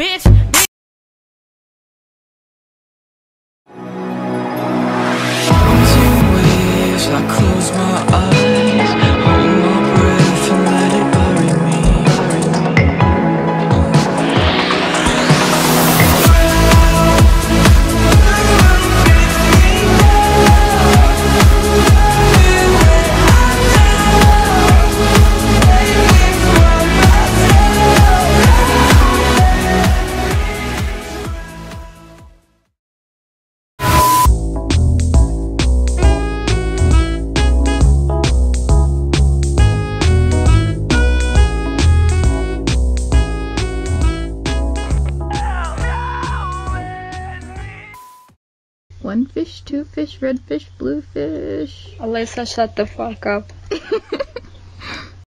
bitch. One fish, two fish, red fish, blue fish. Alyssa, shut the fuck up.